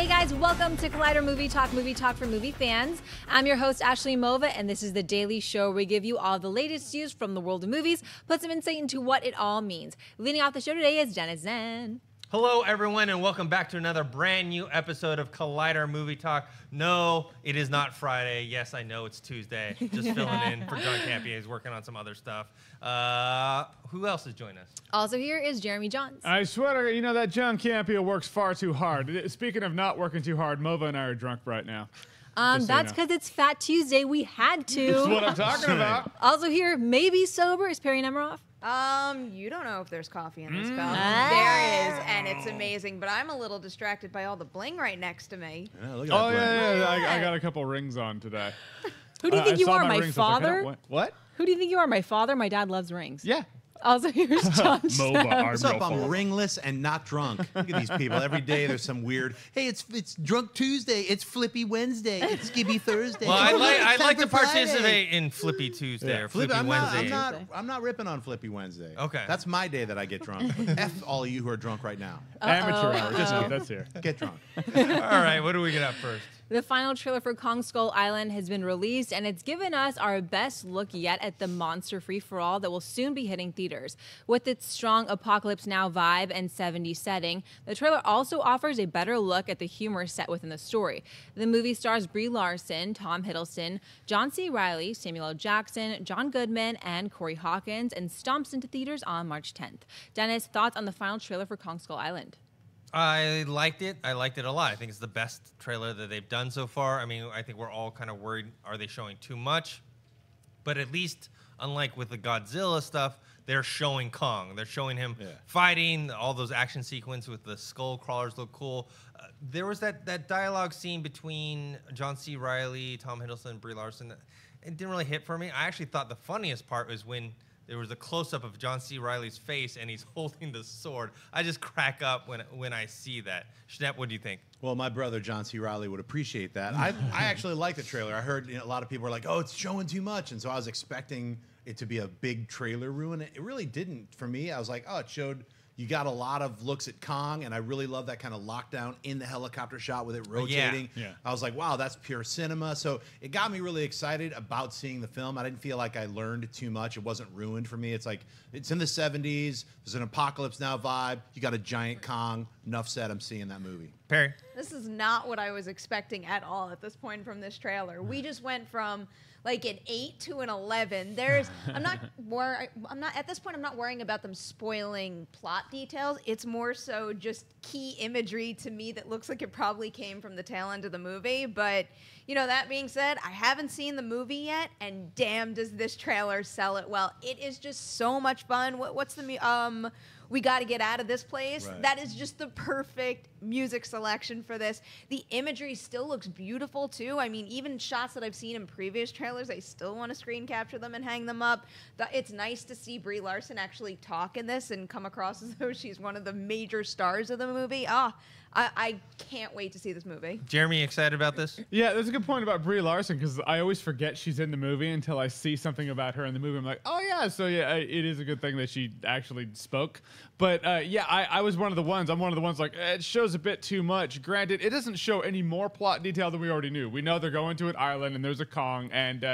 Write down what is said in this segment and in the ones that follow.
Hey guys, welcome to Collider Movie Talk for movie fans. I'm your host, Ashley Mova, and this is the daily show where we give you all the latest news from the world of movies, plus some insight into what it all means. Leading off the show today is Jenna Zen. Hello everyone, and welcome back to another brand new episode of Collider Movie Talk. No, it is not Friday. Yes, I know it's Tuesday. Just filling in for John Campea. He's working on some other stuff. Who else is joining us? Also here is Jeremy Jahns. I swear, you know, that John Campea works far too hard. Speaking of not working too hard, Mova and I are drunk right now. That's because it's Fat Tuesday. We had to. That's what I'm talking about. Also here, maybe sober, is Perry Nemiroff. You don't know if there's coffee in this cup. There is, and it's amazing. But I'm a little distracted by all the bling right next to me. Yeah, look at that bling. I got a couple rings on today. Who do you think you are, my father? Like, what? Who do you think you are, my father? My dad loves rings. Yeah. Also, here's John. What's up? I'm ringless and not drunk. Look at these people. Every day there's some weird. Hey, it's Drunk Tuesday. It's Flippy Wednesday. It's Skibby Thursday. Well, I'd like to participate in Flippy Tuesday or Flippy Wednesday. I'm not ripping on Flippy Wednesday. Okay, that's my day that I get drunk. F all of you who are drunk right now. Amateur hour. Just kidding. That's here. Get drunk. All right. What do we get up first? The final trailer for Kong Skull Island has been released, and it's given us our best look yet at the monster free-for-all that will soon be hitting theaters. With its strong Apocalypse Now vibe and 70s setting, the trailer also offers a better look at the humor set within the story. The movie stars Brie Larson, Tom Hiddleston, John C. Reilly, Samuel L. Jackson, John Goodman, and Corey Hawkins, and stomps into theaters on March 10th. Dennis, thoughts on the final trailer for Kong Skull Island? I liked it. I liked it a lot. I think it's the best trailer that they've done so far. I mean, I think we're all kind of worried, are they showing too much? But at least, unlike with the Godzilla stuff, they're showing Kong. They're showing him fighting. All those action sequences with the skull crawlers look cool. There was that dialogue scene between John C. Reilly, Tom Hiddleston, Brie Larson. It didn't really hit for me. I actually thought the funniest part was when there was a close-up of John C. Reilly's face, and he's holding the sword. I just crack up when I see that. Schnepp, what do you think? Well, my brother, John C. Reilly, would appreciate that. I actually like the trailer. I heard a lot of people were like, oh, it's showing too much. And so I was expecting it to be a big trailer ruin. It really didn't for me. I was like, oh, it showed... You got a lot of looks at Kong, and I really love that kind of lockdown in the helicopter shot with it rotating. Yeah. I was like, wow, that's pure cinema. So it got me really excited about seeing the film. I didn't feel like I learned too much. It wasn't ruined for me. It's like, it's in the 70s. There's an Apocalypse Now vibe. You got a giant Kong. Enough said, I'm seeing that movie. Perry? This is not what I was expecting at all at this point from this trailer. We just went from... like an 8 to an 11. I'm not worrying about them spoiling plot details. It's more so just key imagery to me that looks like it probably came from the tail end of the movie. But you know, that being said, I haven't seen the movie yet, and damn, does this trailer sell it well. It is just so much fun. What's the We Gotta Get Out of This Place? Right. That is just the perfect music selection for this. The imagery still looks beautiful, too. I mean, even shots that I've seen in previous trailers, I still want to screen capture them and hang them up. It's nice to see Brie Larson actually talk in this and come across as though she's one of the major stars of the movie. I can't wait to see this movie. Jeremy, excited about this? Yeah, that's a good point about Brie Larson, because I always forget she's in the movie until I see something about her in the movie. I'm like, oh, yeah, so yeah, it is a good thing that she actually spoke. But yeah, I was one of the ones. I'm one of the ones like, it shows a bit too much. Granted, it doesn't show any more plot detail than we already knew. We know they're going to an island and there's a Kong. And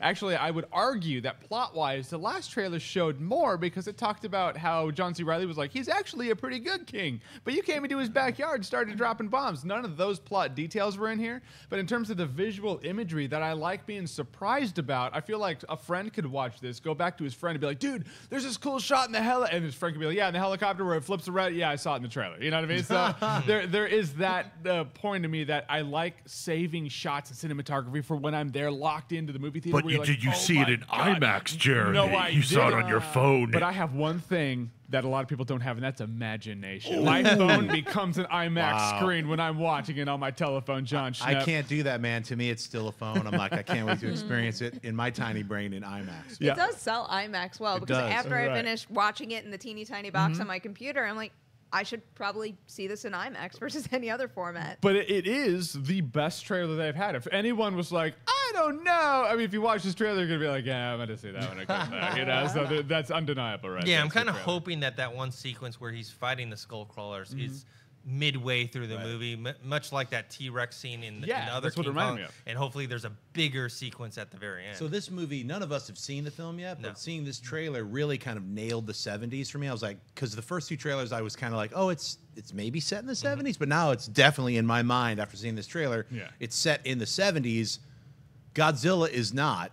actually, I would argue that plot-wise, the last trailer showed more because it talked about how John C. Reilly was like, he's actually a pretty good king, but you came into his backyard and started dropping bombs. None of those plot details were in here, but in terms of the visual imagery that I like being surprised about, I feel like a friend could watch this, go back to his friend and be like, dude, there's this cool shot in the heli, and his friend could be like, yeah, in the helicopter where it flips around, yeah, I saw it in the trailer. You know what I mean? So there is that point to me that I like saving shots and cinematography for when I'm there locked into the movie theater. But you, like, did you see it in IMAX, Jeremy? No, you saw it on your phone. But I have one thing that a lot of people don't have, and that's imagination. Ooh. My phone becomes an IMAX screen when I'm watching it on my telephone, John Schnepp. I can't do that, man. To me, it's still a phone. I'm like, I can't wait to experience it in my tiny brain in IMAX. Yeah. It does sell IMAX well, because after I finished watching it in the teeny tiny box on my computer, I'm like, I should probably see this in IMAX versus any other format. But it is the best trailer they've had. If anyone was like, I don't know. I mean, if you watch this trailer, you're going to be like, yeah, I'm going to see that when it comes back. You know, so that's undeniable, right? Yeah, I'm kind of hoping that one sequence where he's fighting the skull crawlers is midway through the movie, much like that T-Rex scene in, in other King Kong, and hopefully there's a bigger sequence at the very end. So this movie, none of us have seen the film yet, but seeing this trailer really kind of nailed the 70s for me. I was like, because the first two trailers, I was kind of like, oh, it's maybe set in the 70s, but now it's definitely in my mind after seeing this trailer. It's set in the 70s. Godzilla is not.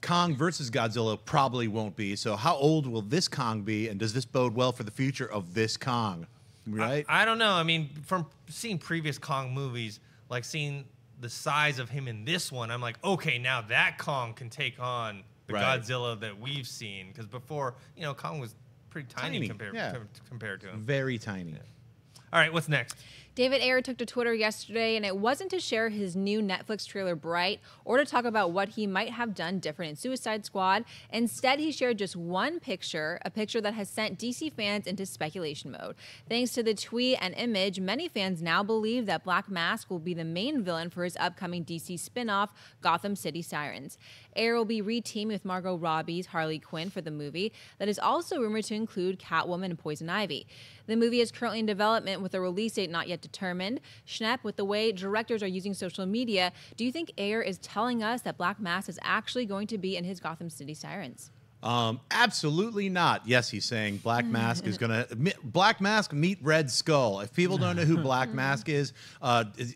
Kong versus Godzilla probably won't be. So how old will this Kong be, and does this bode well for the future of this Kong? Right? I don't know. I mean, from seeing previous Kong movies, like seeing the size of him in this one, I'm like, okay, now that Kong can take on the Godzilla that we've seen. Because before, you know, Kong was pretty tiny. compared to him. Very tiny. Yeah. All right, what's next? David Ayer took to Twitter yesterday, and it wasn't to share his new Netflix trailer Bright or to talk about what he might have done different in Suicide Squad. Instead, he shared just one picture, a picture that has sent DC fans into speculation mode. Thanks to the tweet and image, many fans now believe that Black Mask will be the main villain for his upcoming DC spinoff, Gotham City Sirens. Ayer will be re-teamed with Margot Robbie's Harley Quinn for the movie that is also rumored to include Catwoman and Poison Ivy. The movie is currently in development with a release date not yet determined. Schnepp, with the way directors are using social media, do you think Ayer is telling us that Black Mask is actually going to be in his Gotham City Sirens? Absolutely not. Yes, he's saying Black Mask is gonna Black Mask meet Red Skull. If people don't know who Black Mask is,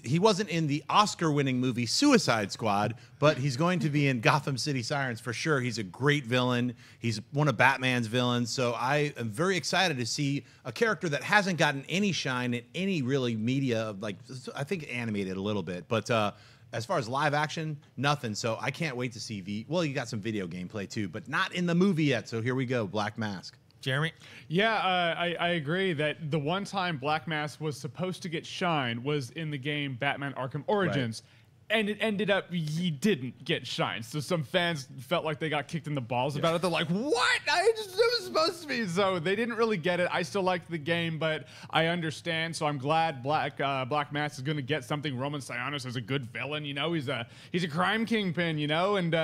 he wasn't in the Oscar-winning movie Suicide Squad, but he's going to be in Gotham City Sirens for sure. He's a great villain. He's one of Batman's villains. So I am very excited to see a character that hasn't gotten any shine in any really media, like I think animated a little bit, but as far as live action, nothing. So I can't wait to see the... Well, you got some video gameplay too, but not in the movie yet. So here we go, Black Mask. Jeremy? Yeah, I agree that the one time Black Mask was supposed to get shine was in the game Batman Arkham Origins. And it ended up he didn't get shine. So some fans felt like they got kicked in the balls about it. They're like, what? It was supposed to be. So they didn't really get it. I still like the game, but I understand. So I'm glad Black Mask is going to get something. Roman Sionis is a good villain. You know, he's a crime kingpin, you know. And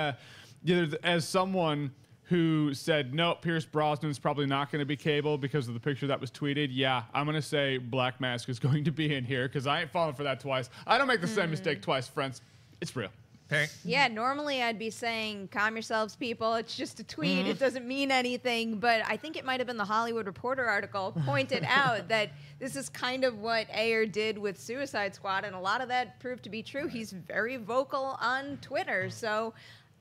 as someone who said, no, Pierce Brosnan's probably not going to be Cable because of the picture that was tweeted. Yeah, I'm going to say Black Mask is going to be in here because I ain't falling for that twice. I don't make the same mistake twice, friends. It's real. Perry? Yeah, normally I'd be saying, calm yourselves, people. It's just a tweet. It doesn't mean anything. But I think it might have been the Hollywood Reporter article pointed out that this is kind of what Ayer did with Suicide Squad, and a lot of that proved to be true. He's very vocal on Twitter, so...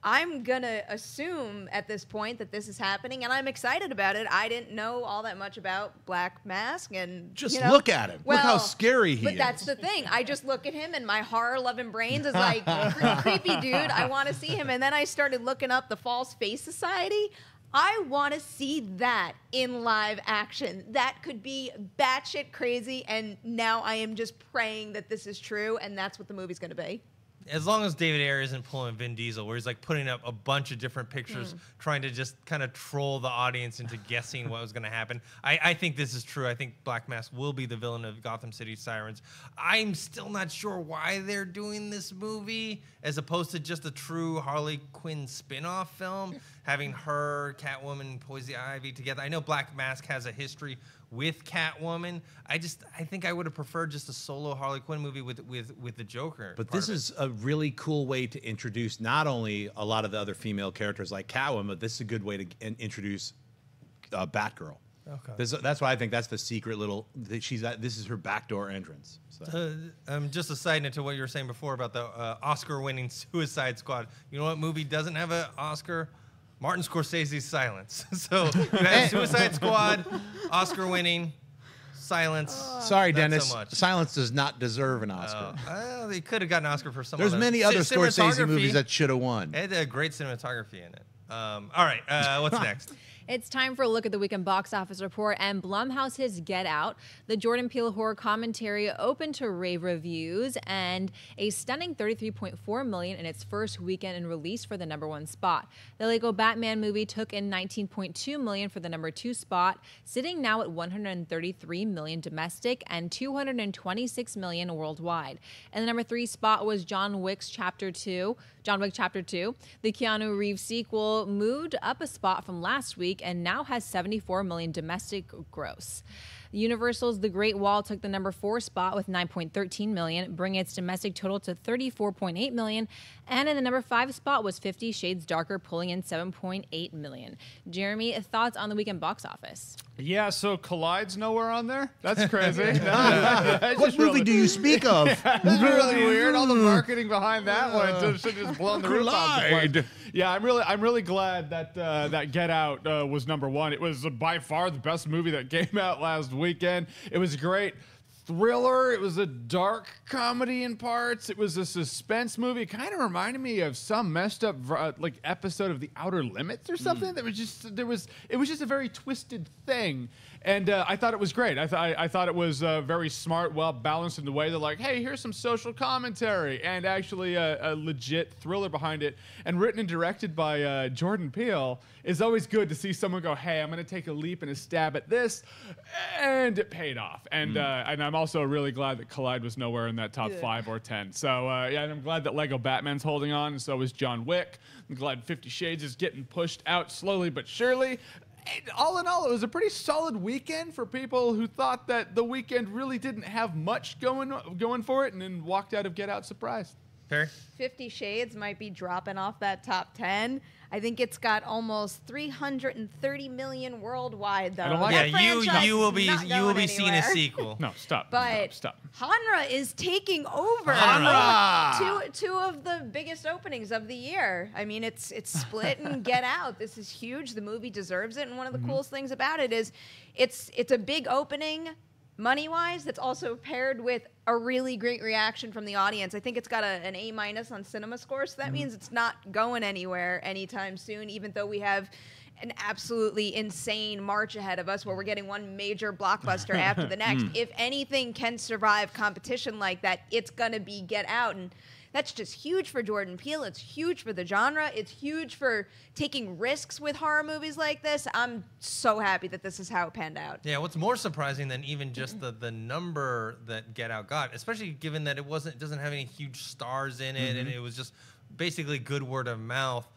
I'm going to assume at this point that this is happening, and I'm excited about it. I didn't know all that much about Black Mask. And just look at him. Well, look how scary he is. But that's the thing. I just look at him, and my horror-loving brains is like, creepy dude, I want to see him. And then I started looking up the False Face Society. I want to see that in live action. That could be batshit crazy, and now I am just praying that this is true, and that's what the movie's going to be. As long as David Ayer isn't pulling Vin Diesel, where he's like putting up a bunch of different pictures, trying to just kind of troll the audience into guessing what was going to happen. I think this is true. I think Black Mask will be the villain of Gotham City Sirens. I'm still not sure why they're doing this movie as opposed to just a true Harley Quinn spin-off film, having her, Catwoman, and Poison Ivy together. I know Black Mask has a history with Catwoman. I think I would have preferred just a solo Harley Quinn movie with the Joker. But this is a really cool way to introduce not only a lot of the other female characters like Catwoman, but this is a good way to introduce Batgirl. Okay. That's why I think that's the secret little. This is her backdoor entrance. So. Just a side note to what you were saying before about the Oscar-winning Suicide Squad. You know what movie doesn't have an Oscar? Martin Scorsese's Silence. So you have Suicide Squad, Oscar-winning, Silence. Sorry, Dennis. So Silence does not deserve an Oscar. Well, they could have gotten an Oscar for some. There's many other Scorsese movies that should have won. It had a great cinematography in it. All right, what's next? It's time for a look at the weekend box office report and Blumhouse's Get Out. The Jordan Peele horror commentary opened to rave reviews and a stunning $33.4 million in its first weekend in release for the #1 spot. The Lego Batman movie took in $19.2 million for the #2 spot, sitting now at $133 million domestic and $226 million worldwide. And the #3 spot was John Wick Chapter 2, the Keanu Reeves sequel, Skull moved up a spot from last week and now has $74 million domestic gross. Universal's The Great Wall took the number 4 spot with $9.13 million, bringing its domestic total to $34.8 million. And in the number 5 spot was 50 Shades Darker, pulling in $7.8 million. Jeremy, thoughts on the weekend box office? Yeah, so Collide's nowhere on there? That's crazy. What movie do you speak of? That's really weird. All the marketing behind that one should have just blown the roof off the place. Yeah, I'm really glad that that Get Out was number 1. It was by far the best movie that came out last weekend. It was great. Thriller. It was a dark comedy in parts. It was a suspense movie. It kind of reminded me of some messed up like episode of The Outer Limits or something. That was just it was just a very twisted thing, and I thought it was great. I thought it was very smart, well balanced in the way that like, hey, here's some social commentary and actually a legit thriller behind it, and written and directed by Jordan Peele. It's always good to see someone go, hey, I'm going to take a leap and a stab at this, and it paid off. And I'm also really glad that Collide was nowhere in that top 5 or 10. So yeah, and I'm glad that Lego Batman's holding on, and so is John Wick. I'm glad 50 Shades is getting pushed out slowly but surely. And all in all, it was a pretty solid weekend for people who thought that the weekend really didn't have much going for it, and then walked out of Get Out surprised. Fair. 50 Shades might be dropping off that top 10. I think it's got almost 330 million worldwide, though. Like you will be seeing a sequel. No, stop. But stop. Hanra is taking over. Hanra. Two of the biggest openings of the year. I mean, it's Split and Get Out. This is huge. The movie deserves it. And one of the coolest things about it is, it's a big opening, money-wise, that's also paired with a really great reaction from the audience. I think it's got an A- on CinemaScore, so that means it's not going anywhere anytime soon, even though we have an absolutely insane March ahead of us where we're getting one major blockbuster after the next. If anything can survive competition like that, it's going to be Get Out. And that's just huge for Jordan Peele. It's huge for the genre. It's huge for taking risks with horror movies like this. I'm so happy that this is how it panned out. Yeah, what's more surprising than even just the number that Get Out got, especially given that it doesn't have any huge stars in it, and it was just basically good word of mouth.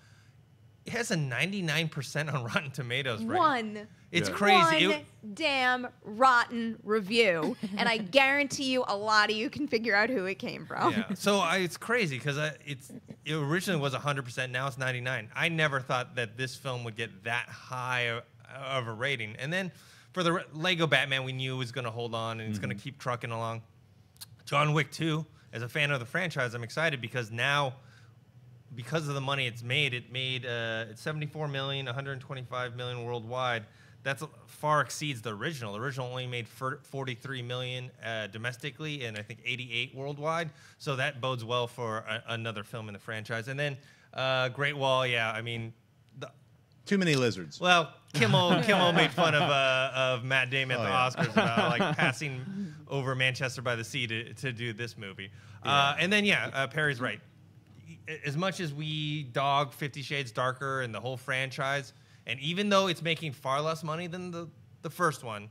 It has a 99% on Rotten Tomatoes right now. It's crazy. One damn rotten review. And I guarantee you a lot of you can figure out who it came from. Yeah. So it's crazy because it originally was 100%. Now it's 99%. I never thought that this film would get that high of a rating. And then for the Lego Batman, we knew it was going to hold on, and it's going to keep trucking along. John Wick 2, as a fan of the franchise, I'm excited because now, because of the money it's made, it made $74 million, $125 million worldwide. That far exceeds the original. The original only made $43 million domestically, and I think $88 million worldwide. So that bodes well for another film in the franchise. And then Great Wall, yeah, I mean, too many lizards. Well, Kimmel made fun of Matt Damon at the Oscars about like passing over Manchester by the Sea to do this movie. And then yeah, Perry's right. As much as we dog 50 Shades Darker and the whole franchise, and even though it's making far less money than the first one,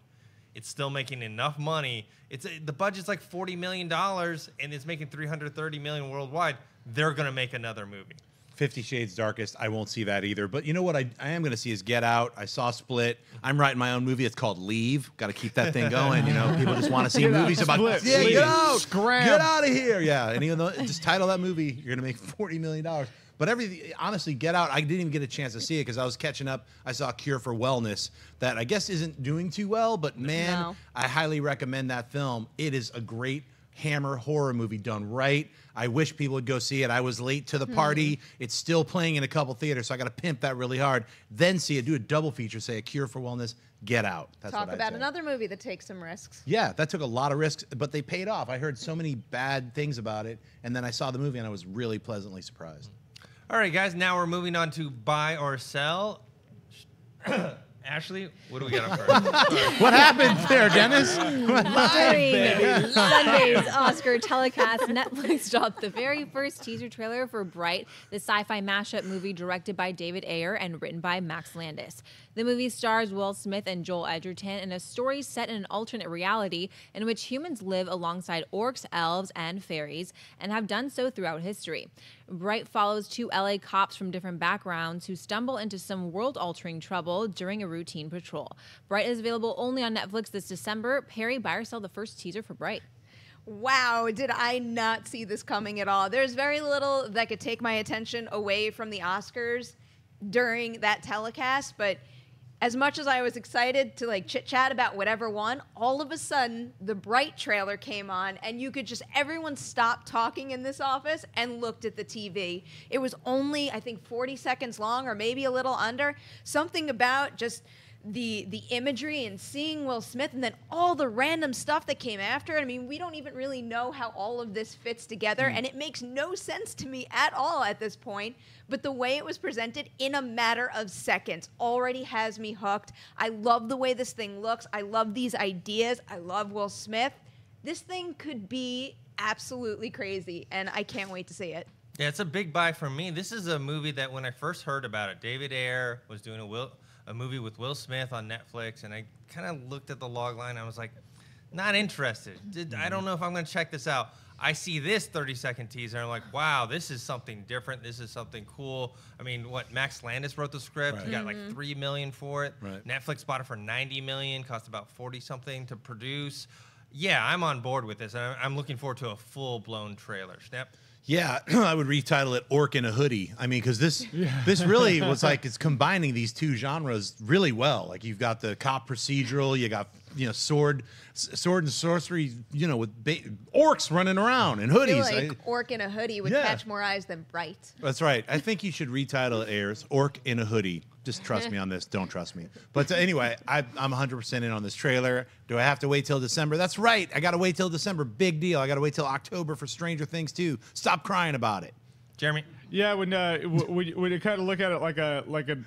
it's still making enough money. The budget's like $40 million, and it's making $330 million worldwide. They're going to make another movie. 50 Shades Darkest, I won't see that either. But you know what I am going to see is Get Out. I saw Split. I'm writing my own movie. It's called Leave. Got to keep that thing going. You know, people just want to see movies about Split. Yeah, Leave. Get out. Scram. Get out of here. Yeah, and even though, just title that movie, you're going to make $40 million. But honestly, Get Out, I didn't even get a chance to see it because I was catching up. I saw Cure for Wellness that I guess isn't doing too well, but man, I highly recommend that film. It is a great Hammer horror movie done right. I wish people would go see it. I was late to the party. It's still playing in a couple theaters, so I got to pimp that really hard. Then see it. Do a double feature, say A Cure for Wellness, Get Out. That's Talk what about say. Another movie that takes some risks. Yeah, that took a lot of risks, but they paid off. I heard so many bad things about it, and then I saw the movie, and I was really pleasantly surprised. All right, guys, now we're moving on to buy or sell. Ashley, what do we got up first? What happened there, Dennis? During Sunday's Oscar telecast, Netflix dropped the very first teaser trailer for Bright, the sci-fi mashup movie directed by David Ayer and written by Max Landis. The movie stars Will Smith and Joel Edgerton in a story set in an alternate reality in which humans live alongside orcs, elves, and fairies, and have done so throughout history. Bright follows two LA cops from different backgrounds who stumble into some world-altering trouble during a routine patrol. Bright is available only on Netflix this December. Perry, buy or sell the first teaser for Bright? Wow, did I not see this coming at all? There's very little that could take my attention away from the Oscars during that telecast, but as much as I was excited to like chit-chat about whatever won, all of a sudden the Bright trailer came on and you could just, everyone stopped talking in this office and looked at the TV. It was only, I think, 40 seconds long or maybe a little under. Something about just the imagery and seeing Will Smith and then all the random stuff that came after. I mean, we don't even really know how all of this fits together, and it makes no sense to me at all at this point, but the way it was presented in a matter of seconds already has me hooked. I love the way this thing looks. I love these ideas. I love Will Smith. This thing could be absolutely crazy, and I can't wait to see it. Yeah, it's a big buy for me. This is a movie that when I first heard about it, David Ayer was doing a movie with Will Smith on Netflix, and I kind of looked at the log line and I was like, not interested. I don't know if I'm going to check this out. I see this 30-second teaser and I'm like, wow, this is something different. This is something cool. I mean, what, Max Landis wrote the script. Right. He got like $3 million for it. Right. Netflix bought it for $90 million, cost about 40-something to produce. Yeah, I'm on board with this, and I'm looking forward to a full-blown trailer. Snap. Yeah, I would retitle it Orc in a Hoodie. I mean, because this really was like, it's combining these two genres really well. Like, you've got the cop procedural, you got, you know, sword and sorcery, you know, with orcs running around in hoodies. I feel like Orc in a Hoodie would catch more eyes than Bright. That's right. I think you should retitle it Ayers Orc in a Hoodie. Just trust me on this. Don't trust me. But anyway, I'm 100% in on this trailer. Do I have to wait till December? That's right. I got to wait till December. Big deal. I got to wait till October for Stranger Things 2. Stop crying about it. Jeremy? Yeah, when you kind of look at it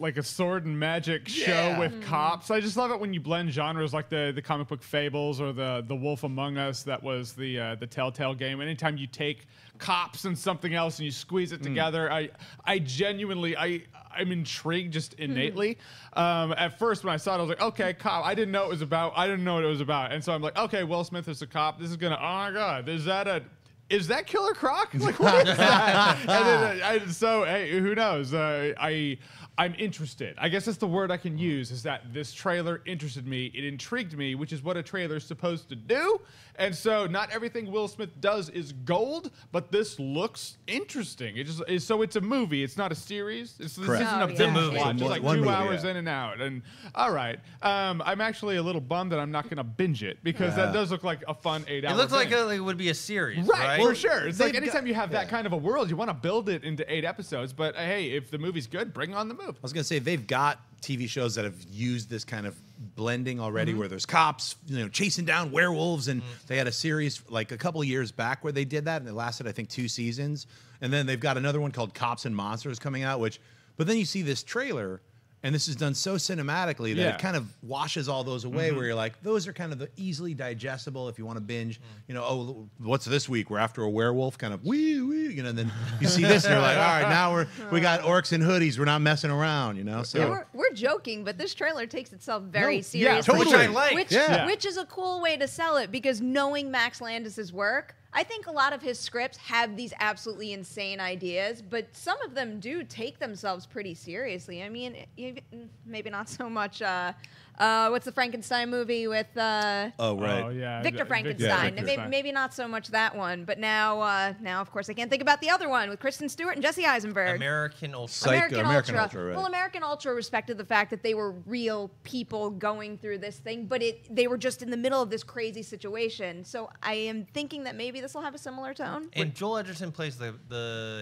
like a sword and magic show with cops. I just love it when you blend genres like the comic book Fables or the Wolf Among Us that was the Telltale game. Anytime you take cops and something else and you squeeze it together, I genuinely, I'm intrigued just innately. At first when I saw it, I was like, okay, cop. I didn't know it was about. I didn't know what it was about. And so I'm like, okay, Will Smith is a cop. This is gonna, oh my God, is that Killer Croc? Like, what is that? And then, so, hey, who knows? I'm interested. I guess that's the word I can use, is that this trailer interested me. It intrigued me, which is what a trailer is supposed to do. And so not everything Will Smith does is gold, but this looks interesting. It just is, so it's a movie. It's not a series. This isn't a binge watch. It's like 2 hours in and out. And all right. I'm actually a little bummed that I'm not going to binge it, because that does look like a fun 8-hour It looks like it would be a series, right? Well, for sure. It's like anytime you have that kind of a world, you want to build it into 8 episodes. But hey, if the movie's good, bring on the move. I was going to say, they've got TV shows that have used this kind of blending already, where there's cops, you know, chasing down werewolves, and they had a series like a couple of years back where they did that, and it lasted, I think, 2 seasons. And then they've got another one called Cops and Monsters coming out, which, but then you see this trailer, and this is done so cinematically that it kind of washes all those away, where you're like, those are kind of the easily digestible if you want to binge. You know, oh, what's this week? We're after a werewolf, kind of wee, you know, and then you see this and you're like, all right, now we got orcs and hoodies. We're not messing around, you know? So yeah, we're joking, but this trailer takes itself very seriously. Yeah, totally. Which I like. Which is a cool way to sell it, because knowing Max Landis' work, I think a lot of his scripts have these absolutely insane ideas, but some of them do take themselves pretty seriously. I mean, maybe not so much. What's the Frankenstein movie with Victor Frankenstein? Yeah, maybe not so much that one, but now of course I can't think about the other one with Kristen Stewart and Jesse Eisenberg. American Ultra. American Ultra. Right. Well, American Ultra respected the fact that they were real people going through this thing, but they were just in the middle of this crazy situation. So I am thinking that maybe this will have a similar tone. And Joel Edgerton plays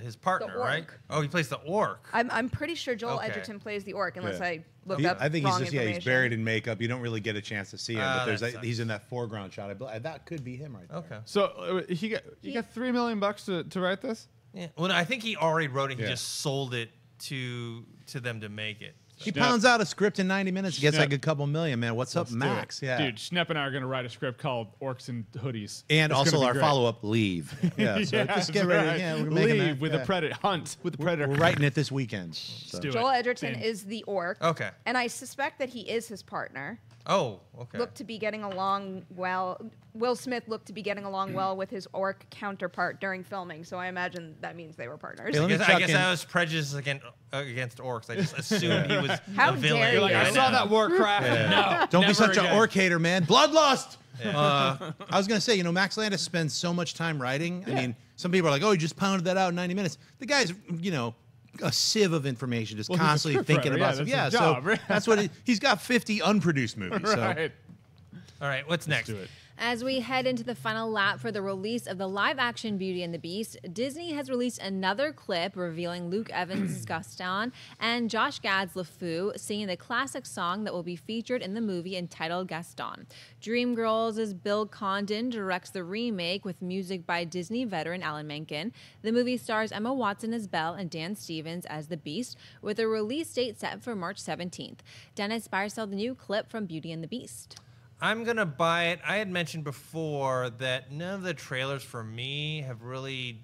his partner, right? Oh, he plays the orc. I'm pretty sure Joel Edgerton plays the orc, unless I looked up wrong. I think he's buried in makeup. You don't really get a chance to see him, but he's in that foreground shot. That could be him right there. Okay. So he got $3 million to write this. Yeah. Well, I think he already wrote it. He just sold it to them to make it. So. He pounds out a script in 90 minutes. Gets like a couple million, man. Let's up, Max? Yeah, dude. Schnepp and I are gonna write a script called Orcs and Hoodies, and also our follow-up, Leave. Yeah, so just get ready. Right. Yeah, we're making Leave with a predator hunt with the predator. We're writing it this weekend. So. Joel Edgerton is the orc. Okay, and I suspect that he is his partner. Oh, okay. Looked to be getting along well. Will Smith looked to be getting along well with his orc counterpart during filming, so I imagine that means they were partners. I guess I was prejudiced against orcs. I just assumed he was a villain. Like, I saw that Warcraft. Yeah. No, don't be such an orc hater, man. Bloodlust. Yeah. I was gonna say, you know, Max Landis spends so much time writing. Yeah. I mean, some people are like, "Oh, he just pounded that out in 90 minutes." The guy's, you know, a sieve of information, just constantly thinking about stuff. Yeah, so that's what he's got. 50 unproduced movies. Right. So. All right, what's next? Let's do it. As we head into the final lap for the release of the live-action Beauty and the Beast, Disney has released another clip revealing Luke Evans' Gaston and Josh Gad's LeFou singing the classic song that will be featured in the movie entitled Gaston. Dreamgirls' Bill Condon directs the remake with music by Disney veteran Alan Menken. The movie stars Emma Watson as Belle and Dan Stevens as the Beast, with a release date set for March 17th. Dennis Byersell, the new clip from Beauty and the Beast. I'm gonna buy it. I had mentioned before that none of the trailers for me have really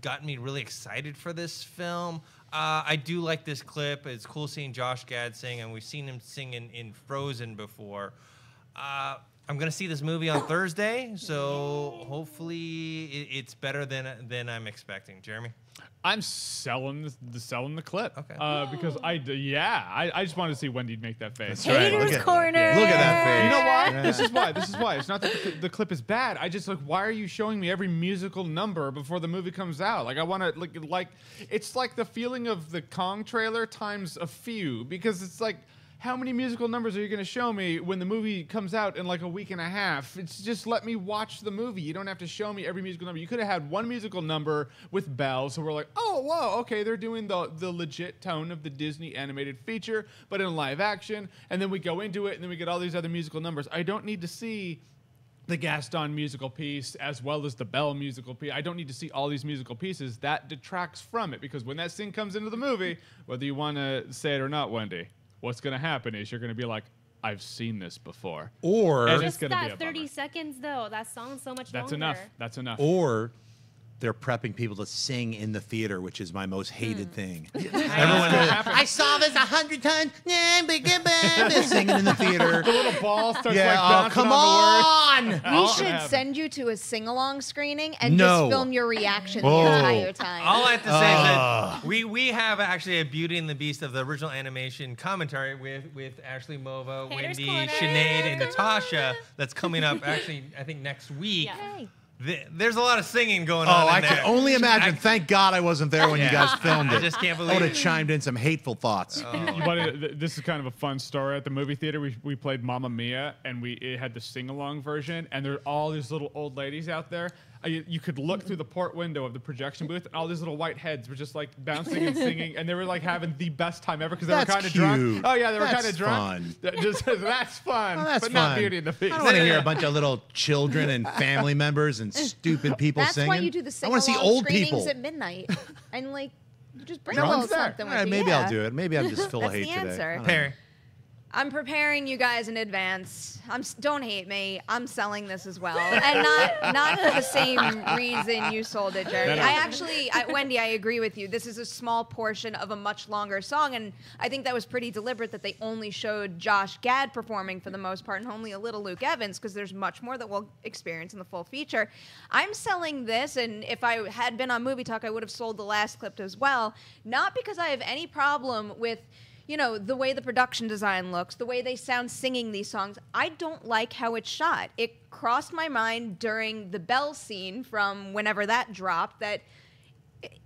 gotten me really excited for this film. I do like this clip. It's cool seeing Josh Gad sing, and we've seen him sing in Frozen before. I'm gonna see this movie on Thursday, so hopefully it's better than I'm expecting. Jeremy? I'm selling the clip. Okay. Because I just wanted to see Wendy'd make that face. Haters Corner. Look at that face. You know why? Yeah. This is why. It's not that the clip is bad. I just, like, why are you showing me every musical number before the movie comes out? Like, I want to, like, it's like the feeling of the Kong trailer times a few, because it's like, how many musical numbers are you going to show me when the movie comes out in like a week and a half? It's just, let me watch the movie. You don't have to show me every musical number. You could have had one musical number with Belle, so we're like, oh, whoa, okay, they're doing the legit tone of the Disney animated feature, but in live action, and then we go into it, and then we get all these other musical numbers. I don't need to see the Gaston musical piece as well as the Belle musical piece. I don't need to see all these musical pieces. That detracts from it, because when that scene comes into the movie, whether you want to say it or not, Wendy, what's going to happen is you're going to be like, I've seen this before. Or just that 30 seconds, though. That song's so much longer. That's enough. That's enough. Or they're prepping people to sing in the theater, which is my most hated thing. I saw this 100 times. They're singing in the theater. The little ball starts like bouncing on the words. We should send you to a sing-along screening and just film your reaction the entire time. All I have to say is that we have actually a Beauty and the Beast of the original animation commentary with Ashley Mova, Wendy, Sinead, and Natasha that's coming up actually, I think, next week. Yeah. There's a lot of singing going on. Oh, I can only imagine. Thank God I wasn't there when you guys filmed it. I just can't believe I would have chimed in some hateful thoughts. This is kind of a fun story. At the movie theater, we played Mamma Mia, and it had the sing-along version, and there are all these little old ladies out there. You could look through the port window of the projection booth, and all these little white heads were just like bouncing and singing, and they were like having the best time ever because they were kind of drunk. Oh yeah, they were kind of drunk. That's fun. Oh, that's but fun. Not Beauty and the Beast. I don't want to hear a bunch of little children and family members and stupid people singing. That's why you do the sing-along screenings at midnight. And like, you just bring a little something. All right, maybe I'll do it. Maybe I'm just full of hate today. That's the answer. Perry. I'm preparing you guys in advance. Don't hate me. I'm selling this as well, and not for the same reason you sold it, Jeremy. Wendy, I agree with you. This is a small portion of a much longer song, and I think that was pretty deliberate that they only showed Josh Gad performing for the most part and only a little Luke Evans, because there's much more that we'll experience in the full feature. I'm selling this, and if I had been on Movie Talk, I would have sold the last clip as well. Not because I have any problem with, you know, the way the production design looks, the way they sound singing these songs. I don't like how it's shot. It crossed my mind during the Belle scene from whenever that dropped that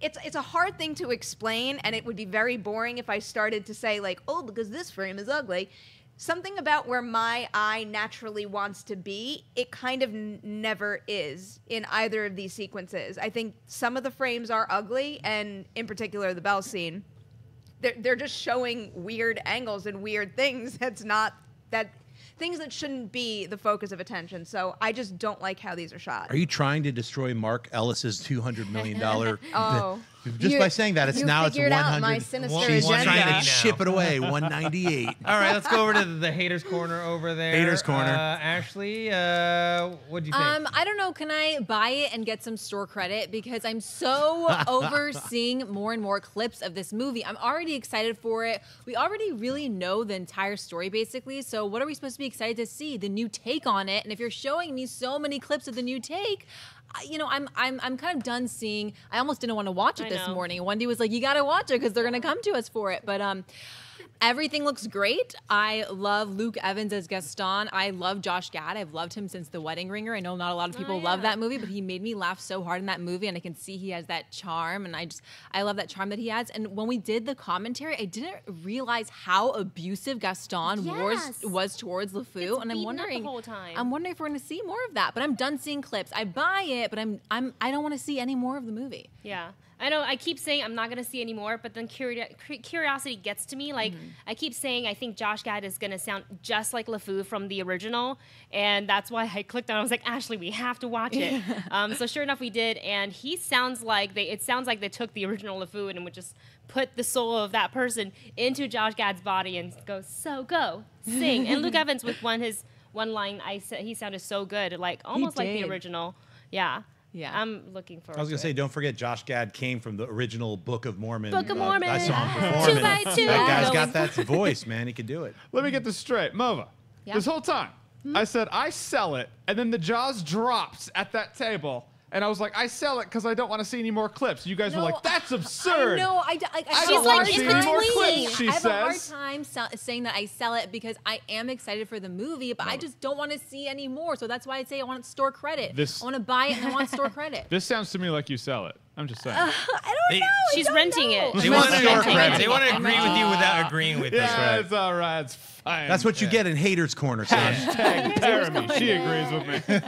it's a hard thing to explain, and it would be very boring if I started to say, like, oh, because this frame is ugly. Something about where my eye naturally wants to be, it kind of never is in either of these sequences. I think some of the frames are ugly, and in particular the Belle scene. They're just showing weird angles and weird things. Things that shouldn't be the focus of attention. So I just don't like how these are shot. Are you trying to destroy Mark Ellis's $200 million? Oh. Just by saying that, it's now it's 100. Out my sinister agenda. She's trying to chip it away. 198. All right, let's go over to the haters corner over there. Haters corner. Ashley, what do you think? I don't know. Can I buy it and get some store credit because I'm so over seeing more and more clips of this movie. I'm already excited for it. We already really know the entire story basically. So what are we supposed to be excited to see? The new take on it. And if you're showing me so many clips of the new take, you know, I'm kind of done seeing. I almost didn't want to watch it this morning. Wendy was like, "You got to watch it because they're gonna come to us for it." But everything looks great. I love Luke Evans as Gaston. I love Josh Gad. I've loved him since The Wedding Ringer. I know not a lot of people love that movie, but he made me laugh so hard in that movie, and I can see he has that charm, and I love that charm that he has. And when we did the commentary, I didn't realize how abusive Gaston was towards LeFou, and I'm wondering if we're gonna see more of that. But I'm done seeing clips. I buy it, but I don't want to see any more of the movie. Yeah. I know I keep saying I'm not going to see any more, but then curiosity gets to me. Like, I keep saying I think Josh Gad is going to sound just like LeFou from the original, and that's why I clicked on it. I was like, Ashley, we have to watch it. So sure enough, we did, and he sounds like it sounds like they took the original LeFou and would just put the soul of that person into Josh Gad's body and go, so go, sing. And Luke Evans with his one line, he sounded so good, like almost like the original. Yeah. Yeah, I'm looking forward to it. I was going to say, don't forget, Josh Gad came from the original Book of Mormon. Book of Mormon. I saw him perform. 2 by 2. That guy's got that voice, man. He could do it. Let me get this straight. Mova, this whole time, I said, I sell it, and then the jaws drops at that table. And I was like, I sell it because I don't want to see any more clips. You guys were like, that's absurd. No, I don't want to see any more clips, she says. I have a hard time saying that I sell it because I am excited for the movie, but I just don't want to see any more. So that's why I say I want store credit. I want to buy it and I want store credit. This sounds to me like you sell it. I'm just saying. I don't know. She's renting it. They want store credit. They want to agree with you without agreeing with you. Yeah, it's all right. It's fine. That's what you get in haters' corner, son. Jeremy, she agrees with me.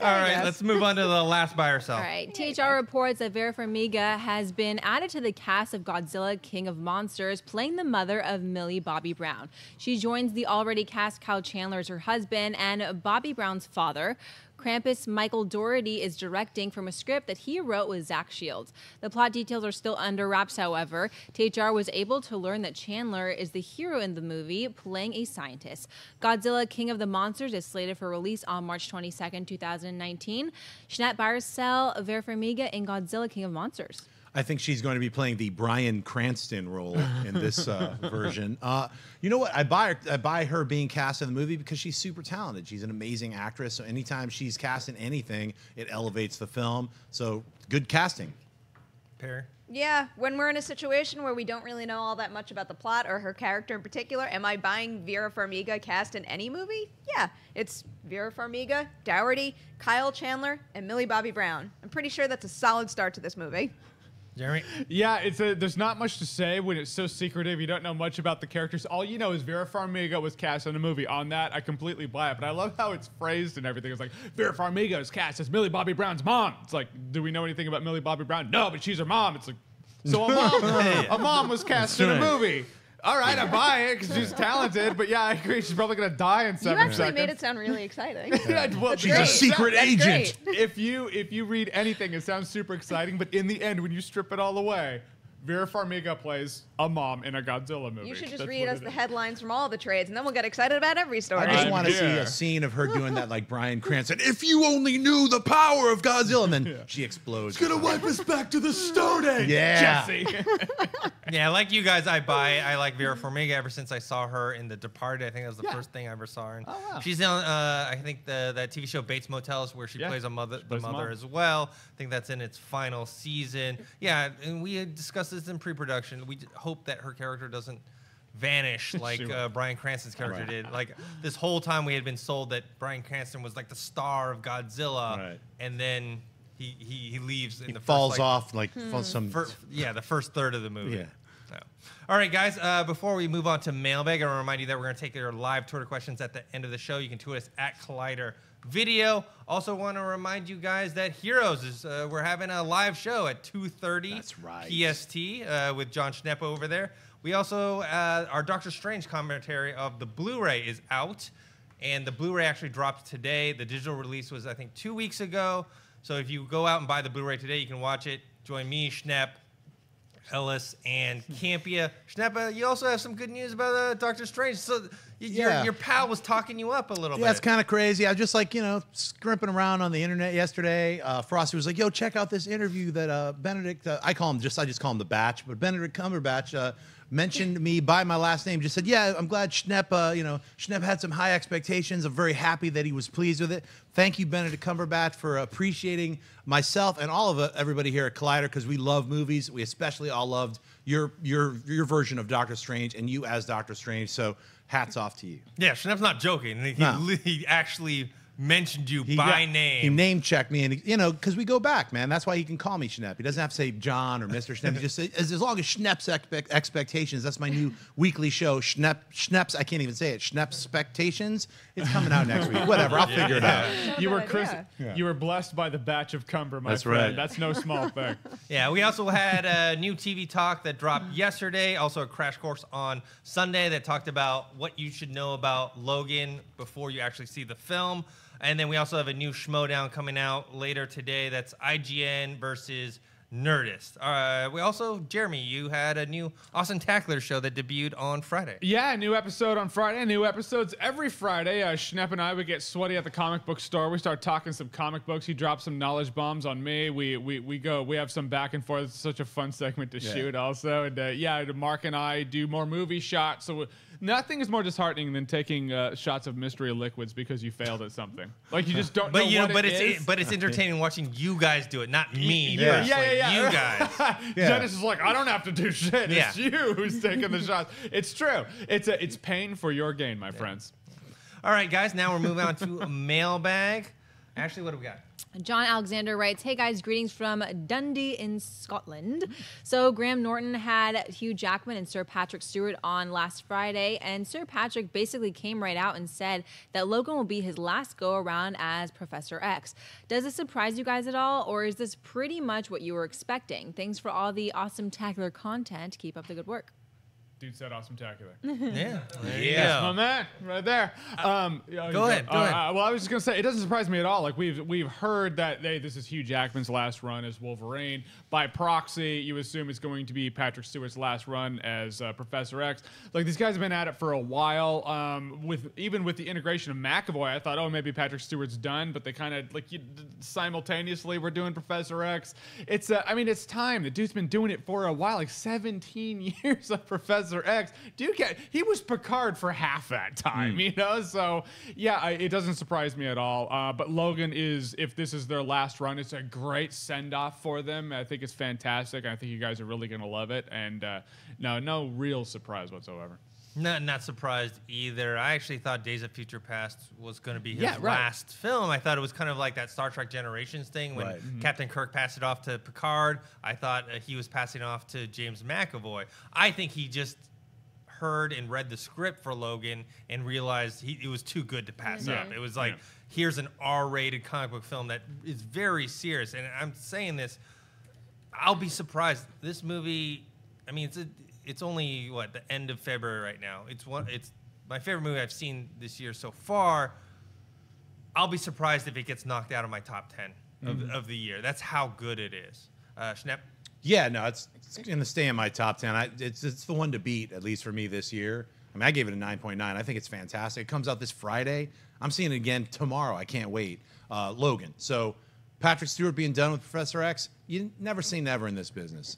All right, let's move on to the last buy or sell. All right, THR reports that Vera Farmiga has been added to the cast of Godzilla King of Monsters, playing the mother of Millie Bobby Brown. She joins the already cast Kyle Chandler as her husband and Bobby Brown's father. Krampus Michael Dougherty is directing from a script that he wrote with Zach Shields. The plot details are still under wraps, however. THR was able to learn that Chandler is the hero in the movie, playing a scientist. Godzilla King of the Monsters is slated for release on March 22nd, 2019. Shanette Byers-Sell, Vera Farmiga in Godzilla King of Monsters. I think she's going to be playing the Bryan Cranston role in this version. You know what? I buy her being cast in the movie because she's super talented. She's an amazing actress. So anytime she's cast in anything, it elevates the film. So good casting. Pear? Yeah, when we're in a situation where we don't really know all that much about the plot or her character in particular, am I buying Vera Farmiga cast in any movie? Yeah, it's Vera Farmiga, Dougherty, Kyle Chandler, and Millie Bobby Brown. I'm pretty sure that's a solid start to this movie. Jeremy? Yeah, there's not much to say when it's so secretive. You don't know much about the characters. All you know is Vera Farmiga was cast in a movie. On that, I completely buy it. But I love how it's phrased and everything. It's like, Vera Farmiga is cast as Millie Bobby Brown's mom. It's like, do we know anything about Millie Bobby Brown? No, but she's her mom. It's like, so a mom was cast in a movie. All right, I buy it because she's talented, but yeah, I agree. She's probably gonna die in 7 seconds. You actually made it sound really exciting. Yeah, well, she's a secret agent. If you read anything, it sounds super exciting, but in the end, when you strip it all away, Vera Farmiga plays a mom in a Godzilla movie. You should just read us the headlines from all the trades, and then we'll get excited about every story. I just want to see a scene of her doing that, like Bryan Cranston. If you only knew the power of Godzilla, and then she explodes. It's gonna wipe us back to the start age. Yeah, Jesse. Yeah, like you guys, I buy. I like Vera Farmiga ever since I saw her in The Departed. I think that was the first thing I ever saw her in. Oh, wow. She's on, I think that TV show Bates Motel is where she plays the mother as well. I think that's in its final season. Yeah, and we had discussed this in pre-production. We hope that her character doesn't vanish like Bryan Cranston's character did. Like, this whole time we had been sold that Bryan Cranston was like the star of Godzilla, and then he leaves in the falls off like the first third of the movie. Yeah. So. All right, guys, before we move on to mailbag, I want to remind you that we're going to take your live Twitter questions at the end of the show. You can tweet us at Collider Video. Also want to remind you guys that Heroes is we're having a live show at 2:30 PST with John Schneppa over there. We also our Doctor Strange commentary of the Blu-ray is out, and the Blu-ray actually dropped today. The digital release was I think 2 weeks ago. So if you go out and buy the Blu-ray today, you can watch it Join me, Schnapp, Ellis, and Campea. Schnapp, you also have some good news about Doctor Strange. So your pal was talking you up a little bit. Yeah, it's kind of crazy. I was just like, you know, scrimping around on the internet yesterday. Frosty was like, yo, check out this interview that Benedict, I just call him the Batch, but Benedict Cumberbatch mentioned me by my last name, just said, yeah, I'm glad Schnepp, you know, Schnepp had some high expectations. I'm very happy that he was pleased with it. Thank you, Benedict Cumberbatch, for appreciating myself and all of everybody here at Collider, because we love movies. We especially all loved your version of Doctor Strange and you as Doctor Strange, so hats off to you. Yeah, Schnepp's not joking. He actually mentioned you by name. He name-checked me, and you know, because we go back, man. That's why he can call me Schnepp. He doesn't have to say John or Mr. Schnepp. He just says, as long as Schnepp's expectations. That's my new weekly show, Schnepp's. I can't even say it. Schnepp's Spectations. It's coming out next week. Whatever, I'll figure it out. You were blessed by the batch of Cumber, my friend. Right. That's no small thing. Yeah, we also had a new TV talk that dropped yesterday. Also, a crash course on Sunday that talked about what you should know about Logan before you actually see the film. And then we also have a new Schmodown coming out later today. That's IGN versus Nerdist. We also, Jeremy, you had a new Austin Tackler show that debuted on Friday. Yeah, a new episode on Friday. New episodes every Friday. Schnepp and I would get sweaty at the comic book store. We start talking some comic books. He drops some knowledge bombs on me. We have some back and forth. It's such a fun segment to shoot also. And yeah, Mark and I do more movie shots. So nothing is more disheartening than taking shots of mystery liquids because you failed at something. Like you just don't. But it's entertaining watching you guys do it, not me. Yeah. You guys. Dennis is like, I don't have to do shit. Yeah. It's you who's taking the shots. It's true. It's pain for your gain, my friends. All right, guys. Now we're moving on to mailbag. Ashley, what do we got? John Alexander writes, hey guys, greetings from Dundee in Scotland. So Graham Norton had Hugh Jackman and Sir Patrick Stewart on last Friday, and Sir Patrick basically came right out and said that Logan will be his last go around as Professor X. Does this surprise you guys at all, or is this pretty much what you were expecting? Thanks for all the awesome tackler content. Keep up the good work. Dude said awesome tacular. Yeah. That's my man right there. Go ahead. Well, I was just gonna say it doesn't surprise me at all. Like we've heard that this is Hugh Jackman's last run as Wolverine. By proxy, you assume it's going to be Patrick Stewart's last run as Professor X. Like these guys have been at it for a while. Even with the integration of McAvoy, I thought, oh, maybe Patrick Stewart's done, but they kind of like simultaneously were doing Professor X. It's I mean, it's time. The dude's been doing it for a while, like 17 years of Professor X. He was Picard for half that time, you know? So, yeah, it doesn't surprise me at all. But Logan is, if this is their last run, it's a great send-off for them. I think it's fantastic. I think you guys are really going to love it. And no real surprise whatsoever. Not surprised either. I actually thought Days of Future Past was going to be his last film. I thought it was kind of like that Star Trek Generations thing when Captain Kirk passed it off to Picard. I thought he was passing off to James McAvoy. I think he just heard and read the script for Logan and realized it was too good to pass up. It was like, here's an R-rated comic book film that is very serious. And I'm saying this, I'll be surprised. This movie, I mean, it's only what, the end of February right now. It's my favorite movie I've seen this year so far. I'll be surprised if it gets knocked out of my top 10 of the year. That's how good it is. Schnepp? Yeah, no, it's gonna stay in my top 10. It's the one to beat, at least for me this year. I mean, I gave it a 9.9. I think it's fantastic. It comes out this Friday. I'm seeing it again tomorrow. I can't wait. Logan. So Patrick Stewart being done with Professor X, you never say never in this business.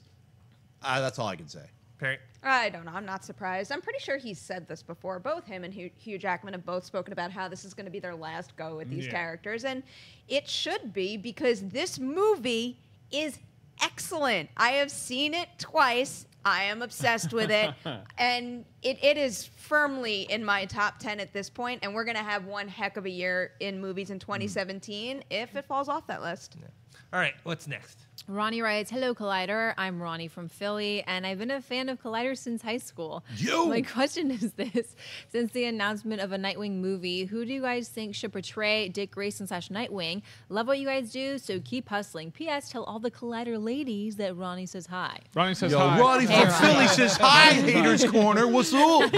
That's all I can say. Perry? I don't know. I'm not surprised. I'm pretty sure he's said this before. Both him and Hugh Jackman have both spoken about how this is going to be their last go with these characters. And it should be, because this movie is excellent. I have seen it twice. I am obsessed with it. And it is firmly in my top 10 at this point. And we're going to have one heck of a year in movies in 2017 if it falls off that list. Yeah. All right. What's next? Ronnie writes, hello, Collider. I'm Ronnie from Philly, and I've been a fan of Collider since high school. Yo! My question is this. Since the announcement of a Nightwing movie, who do you guys think should portray Dick Grayson / Nightwing? Love what you guys do, so keep hustling. P.S. Tell all the Collider ladies that Ronnie says hi. Ronnie says hi. Ronnie from Philly says hi, Haters Corner. What's up?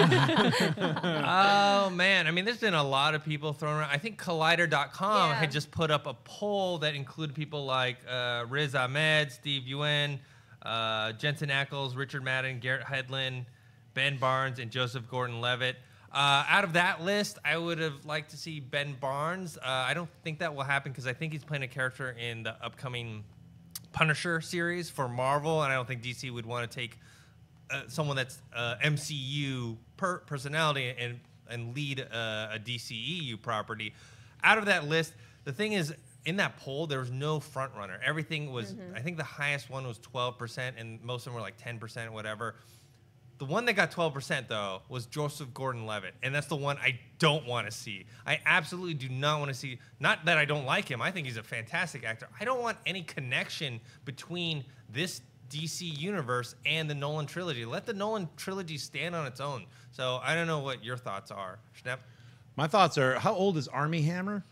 Oh, man. I mean, there's been a lot of people thrown around. I think Collider.com had just put up a poll that included people like Riz Ahmed, Steve Yuen, Jensen Ackles, Richard Madden, Garrett Hedlund, Ben Barnes, and Joseph Gordon-Levitt. Out of that list, I would have liked to see Ben Barnes. I don't think that will happen because I think he's playing a character in the upcoming Punisher series for Marvel, and I don't think DC would want to take someone that's MCU personality and lead a DCEU property. Out of that list, the thing is, in that poll, there was no front runner. Everything was, I think the highest one was 12%, and most of them were like 10%, whatever. The one that got 12%, though, was Joseph Gordon-Levitt, and that's the one I don't want to see. I absolutely do not want to see, not that I don't like him. I think he's a fantastic actor. I don't want any connection between this DC universe and the Nolan trilogy. Let the Nolan trilogy stand on its own. So I don't know what your thoughts are, Schnepp. My thoughts are, how old is Armie Hammer?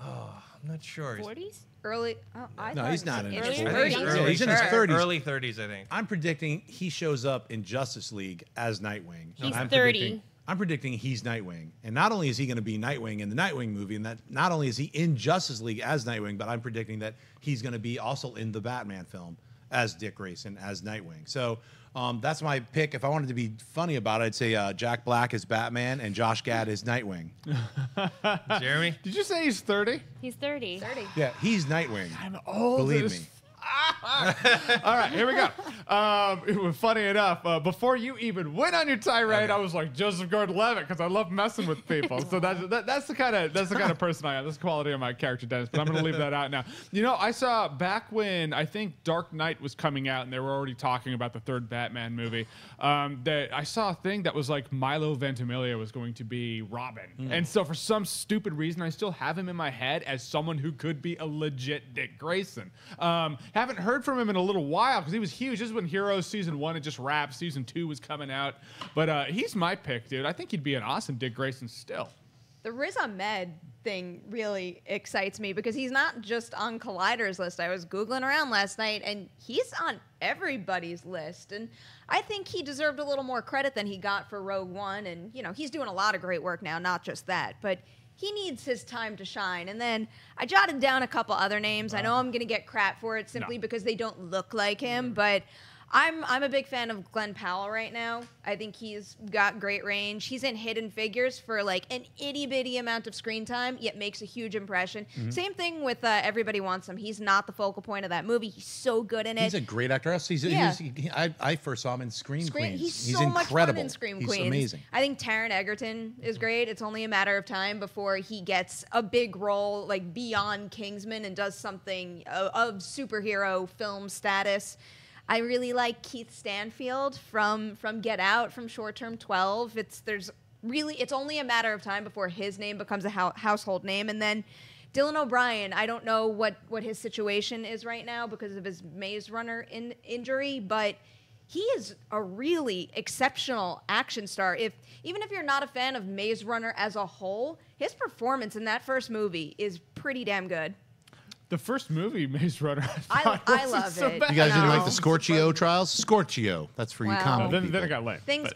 Oh, I'm not sure. 40s? Early? Oh, no, he's not in his 40s. He's in his 30s. Early 30s, I think. I'm predicting he shows up in Justice League as Nightwing. He's 30. I'm predicting he's Nightwing. And not only is he going to be Nightwing in the Nightwing movie, and that not only is he in Justice League as Nightwing, but I'm predicting that he's going to be also in the Batman film as Dick Grayson, as Nightwing. So that's my pick. If I wanted to be funny about it, I'd say Jack Black is Batman and Josh Gad is Nightwing. Jeremy? Did you say he's 30? He's 30. 30. Yeah, he's Nightwing. I'm old. Believe me. All right, here we go. Funny enough, before you even went on your tirade, I was like Joseph Gordon-Levitt because I love messing with people. So that's the kind of person I am. That's the quality of my character, Dennis. But I'm going to leave that out now. You know, I saw back when I think Dark Knight was coming out, and they were already talking about the third Batman movie. That I saw a thing that was like Milo Ventimiglia was going to be Robin, and so for some stupid reason, I still have him in my head as someone who could be a legit Dick Grayson. Haven't heard from him in a little while because he was huge. This is when Heroes Season 1 had just wrapped. Season 2 was coming out. But he's my pick, dude. I think he'd be an awesome Dick Grayson still. The Riz Ahmed thing really excites me because he's not just on Collider's list. I was Googling around last night, and he's on everybody's list. And I think he deserved a little more credit than he got for Rogue One. And, you know, he's doing a lot of great work now, not just that. But he needs his time to shine. And then I jotted down a couple other names. I know I'm going to get crap for it simply because they don't look like him, but I'm a big fan of Glenn Powell right now. I think he's got great range. He's in Hidden Figures for like an itty-bitty amount of screen time, yet makes a huge impression. Same thing with Everybody Wants Him. He's not the focal point of that movie. He's so good in it. He's a great actor. I first saw him in Scream Queens. He's so incredible. Much fun in Scream Queens. He's amazing. I think Taron Egerton is great. It's only a matter of time before he gets a big role like beyond Kingsman and does something of superhero film status. I really like Keith Stanfield from Get Out, from Short Term 12. It's only a matter of time before his name becomes a household name. And then Dylan O'Brien, I don't know what his situation is right now because of his Maze Runner injury, but he is a really exceptional action star. Even if you're not a fan of Maze Runner as a whole, his performance in that first movie is pretty damn good. The first movie, Maze Runner, I love so it. Bad. You guys didn't like the Scorchio trials? Scorchio. That's for you common people. Then it got late. Things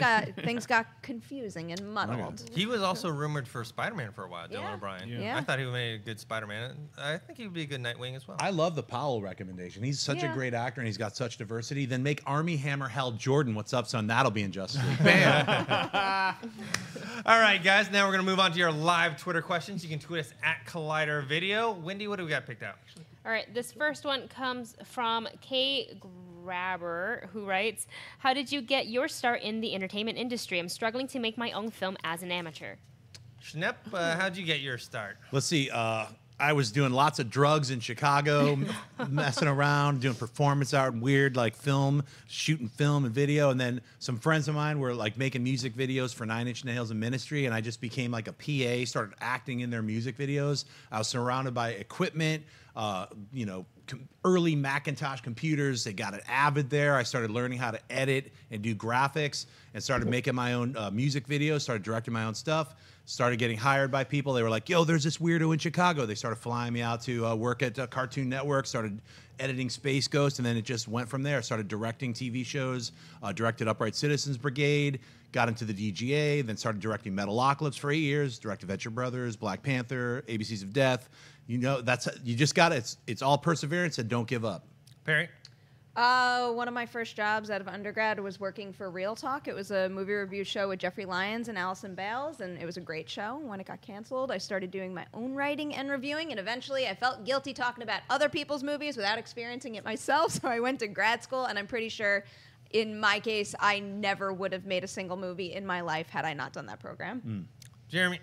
got confusing and muddled. He was also rumored for Spider-Man for a while, Dylan O'Brien. Yeah. I thought he would make a good Spider-Man. I think he would be a good Nightwing as well. I love the Powell recommendation. He's such a great actor, and he's got such diversity. Then make Armie Hammer Hal Jordan. What's up, son? That'll be in Justice League. Bam! All right, guys. Now we're going to move on to your live Twitter questions. You can tweet us at Collider Video. Wendy, what do we got picked out? All right, this first one comes from Kay Grabber, who writes, how did you get your start in the entertainment industry? I'm struggling to make my own film as an amateur. Schnepp, how'd you get your start? Let's see. I was doing lots of drugs in Chicago, messing around, doing performance art, weird like film, shooting film and video. And then some friends of mine were like making music videos for Nine Inch Nails and Ministry. And I just became like a PA, started acting in their music videos. I was surrounded by equipment, you know, early Macintosh computers. They got it avid there. I started learning how to edit and do graphics and started making my own music videos, started directing my own stuff. Started getting hired by people. They were like, yo, there's this weirdo in Chicago. They started flying me out to work at Cartoon Network, started editing Space Ghost, and then it just went from there. I started directing TV shows, directed Upright Citizens Brigade, got into the DGA, then started directing Metalocalypse for 8 years, directed Venture Brothers, Black Panther, ABCs of Death. You know, that's, you just got to, it's all perseverance and don't give up. Perry? One of my first jobs out of undergrad was working for Real Talk. It was a movie review show with Jeffrey Lyons and Allison Bales, and it was a great show. When it got canceled, I started doing my own writing and reviewing, and eventually I felt guilty talking about other people's movies without experiencing it myself, so I went to grad school, and I'm pretty sure in my case I never would have made a single movie in my life had I not done that program. Jeremy?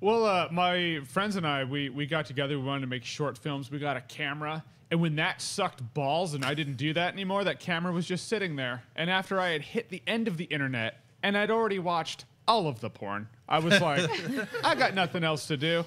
Well, my friends and I, we got together. We wanted to make short films. We got a camera. And when that sucked balls and I didn't do that anymore, that camera was just sitting there. And after I had hit the end of the internet and I'd already watched all of the porn, I was like, I got nothing else to do.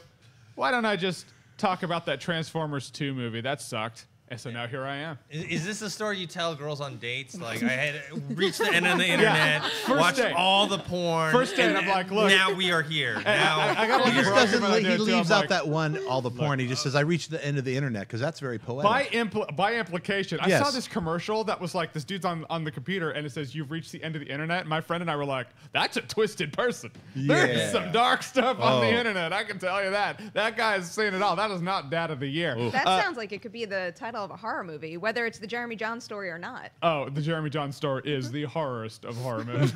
Why don't I just talk about that Transformers 2 movie? That sucked. And so now here I am. Is this the story you tell girls on dates? Like, I had reached the end of the internet, watched all the porn. First date, and I'm like, look. Now we are here. Now I he just doesn't. He leaves out that one, all the porn. He just says, I reached the end of the internet, because that's very poetic. By implication, yes. I saw this commercial that was like, this dude's on the computer, and it says, you've reached the end of the internet. And my friend and I were like, that's a twisted person. Yeah. There's some dark stuff on the internet. I can tell you that. That guy is saying it all. That is not dad of the year. Ooh. That sounds like it could be the title of a horror movie, whether it's the Jeremy Jahns story or not. Oh, the Jeremy Jahns story is the horrorest of horror movies.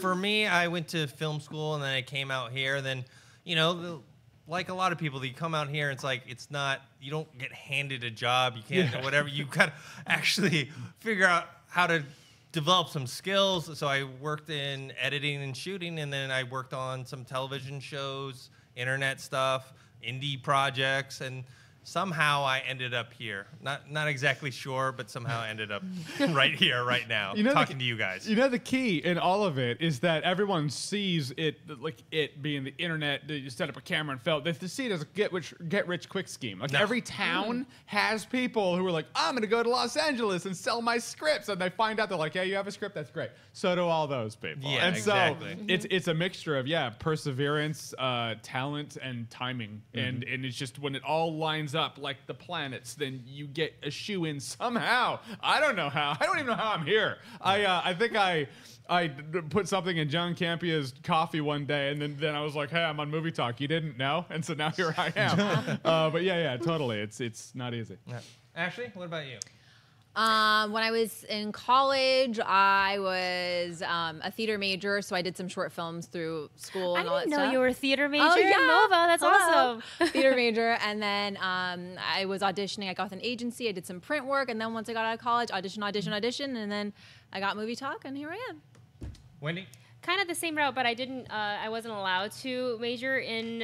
For me, I went to film school and then I came out here. Then, you know, like a lot of people, that you come out here, it's like, it's not, you don't get handed a job. You can't do whatever. You gotta actually figure out how to develop some skills. So I worked in editing and shooting, and then I worked on some television shows, internet stuff, indie projects, and somehow I ended up here. Not exactly sure, but somehow I ended up right here, right now, you know, talking to you guys. You know, the key in all of it is that everyone sees it, like it being the internet, you set up a camera and film. They see it as a get-rich-quick scheme. Like every town has people who are like, I'm going to go to Los Angeles and sell my scripts. And they find out, they're like, yeah, you have a script? That's great. So do all those people. Yeah, and exactly. So it's a mixture of, yeah, perseverance, talent, and timing. And it's just when it all lines up like the planets, then you get a shoe in somehow. I don't know how. I don't even know how I'm here. I think I put something in John Campea's coffee one day, and then I was like, hey, I'm on Movie Talk. You didn't know, and so now here I am. But yeah, totally. It's not easy. Yeah. Ashley, what about you? When I was in college, I was a theater major, so I did some short films through school and all that stuff. I didn't know you were a theater major. Oh, yeah. Nova, that's awesome. Theater major, and then I was auditioning. I got an agency. I did some print work, and then once I got out of college, audition, and then I got Movie Talk, and here I am. Wendy? Kind of the same route, but I didn't. I wasn't allowed to major in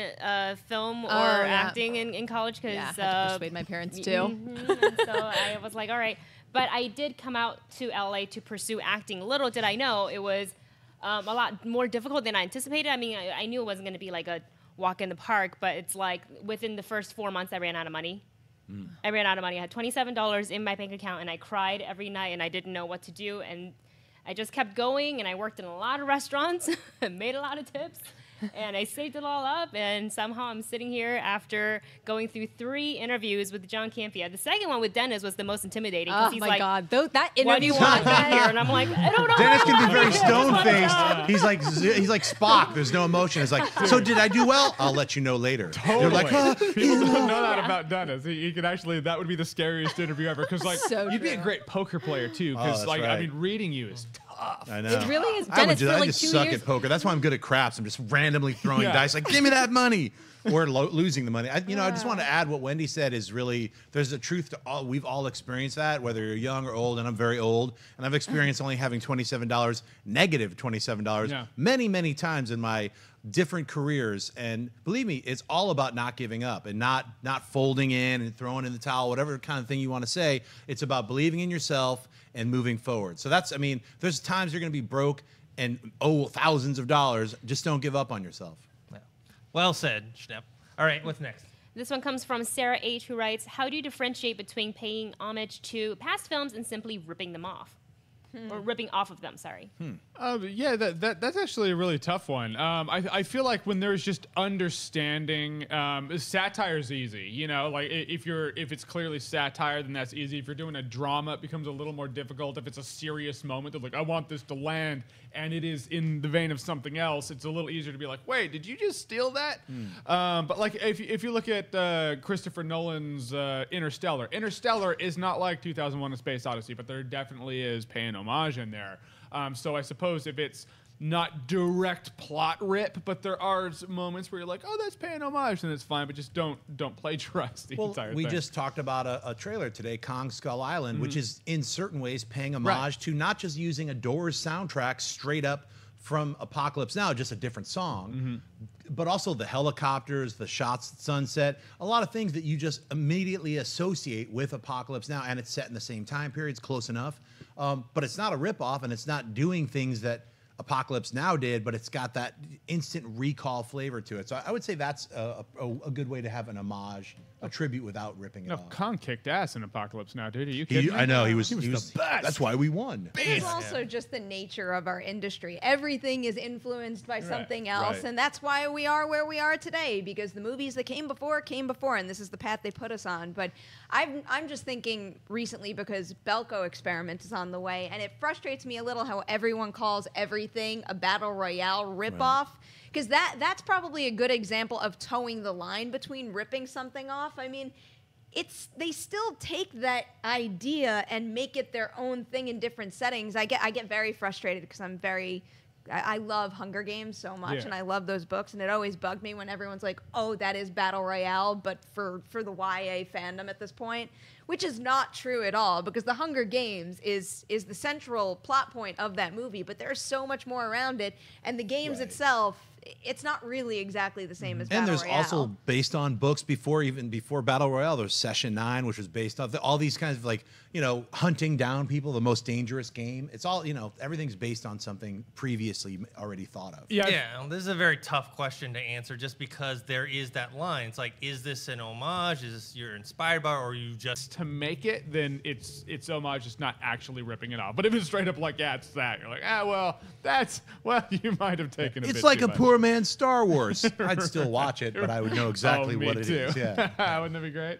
film or acting in college because I had to persuade my parents too. And so I was like, all right. But I did come out to LA to pursue acting. Little did I know it was a lot more difficult than I anticipated. I mean, I knew it wasn't going to be like a walk in the park, but it's like within the first 4 months, I ran out of money. I ran out of money. I had $27 in my bank account, and I cried every night, and I didn't know what to do. And I just kept going, and I worked in a lot of restaurants and made a lot of tips, and I saved it all up, and somehow I'm sitting here after going through 3 interviews with John Campea. The second one with Dennis was the most intimidating. Oh, he's my like, God. That interview. What do you want here? And I'm like, I don't know. Dennis can be very stone-faced. He's like Spock. There's no emotion. It's like, so did I do well? I'll let you know later. Totally. They're like, people don't know that about Dennis. He could actually, that would be the scariest interview ever, because like, so you'd be a great poker player, too, because like, right. I mean, reading you is tough. I know. It really is. I would do that. Like I just suck at poker. That's why I'm good at craps. I'm just randomly throwing dice. Like, give me that money. Or losing the money. I just want to add what Wendy said is really, there's a truth to all. We've all experienced that, whether you're young or old, and I'm very old. And I've experienced only having $27, negative $27, many, many times in my different careers. And believe me, it's all about not giving up and not folding in and throwing in the towel, whatever kind of thing you want to say. It's about believing in yourself and moving forward. So that's, I mean, there's times you're going to be broke and owe thousands of dollars. Just don't give up on yourself. Yeah. Well said, Schnepp. All right, what's next? This one comes from Sarah H., who writes, how do you differentiate between paying homage to past films and simply ripping them off? or ripping off of them, sorry. Yeah, that's actually a really tough one. I feel like when there's just understanding, satire's easy, you know, like if it's clearly satire, then that's easy. If you're doing a drama, it becomes a little more difficult. If it's a serious moment of like, I want this to land, and it is in the vein of something else, it's a little easier to be like, wait, did you just steal that? But like if you look at Christopher Nolan's Interstellar, Interstellar is not like 2001: A Space Odyssey, but there definitely is paying homage in there. So I suppose if it's not direct plot rip, but there are moments where you're like, oh, that's paying homage, and it's fine, but just don't plagiarize the entire thing. We just talked about a trailer today, Kong Skull Island, which is in certain ways paying homage to not just using a Doors soundtrack straight up from Apocalypse Now, just a different song, but also the helicopters, the shots at sunset, a lot of things that you just immediately associate with Apocalypse Now, and it's set in the same time period, it's close enough, but it's not a ripoff, and it's not doing things that Apocalypse Now did, but it's got that instant recall flavor to it. So I would say that's a good way to have an homage, a tribute without ripping it off. Kong kicked ass in Apocalypse Now, dude. Are you kidding me? I know. He was the best. That's why we won. It's also just the nature of our industry. Everything is influenced by something else, and that's why we are where we are today, because the movies that came before, and this is the path they put us on. But I'm just thinking recently, because Belko Experiment is on the way, and it frustrates me a little how everyone calls everything a battle royale ripoff. Because that's probably a good example of towing the line between ripping something off. I mean, they still take that idea and make it their own thing in different settings. I get very frustrated because I love Hunger Games so much, and I love those books, and it always bugged me when everyone's like, "Oh, that is battle royale," but for the YA fandom at this point, which is not true at all, because the Hunger Games is the central plot point of that movie, but there's so much more around it, and the games itself. It's not really exactly the same as Battle Royale. And there's also based on books even before Battle Royale. There's Session 9, which was based off all these kinds of like, you know, hunting down people, the most dangerous game. It's all, you know, everything's based on something previously already thought of. Yeah, this is a very tough question to answer just because there is that line. It's like, is this an homage? Is this you're inspired by, or are you just to make it? Then it's homage. It's not actually ripping it off. But if it's straight up like, yeah, it's that. You're like, ah, well, that's you might have taken. It's like a poor man Star Wars. I'd still watch it, but I would know exactly what it is. Yeah. Wouldn't that be great?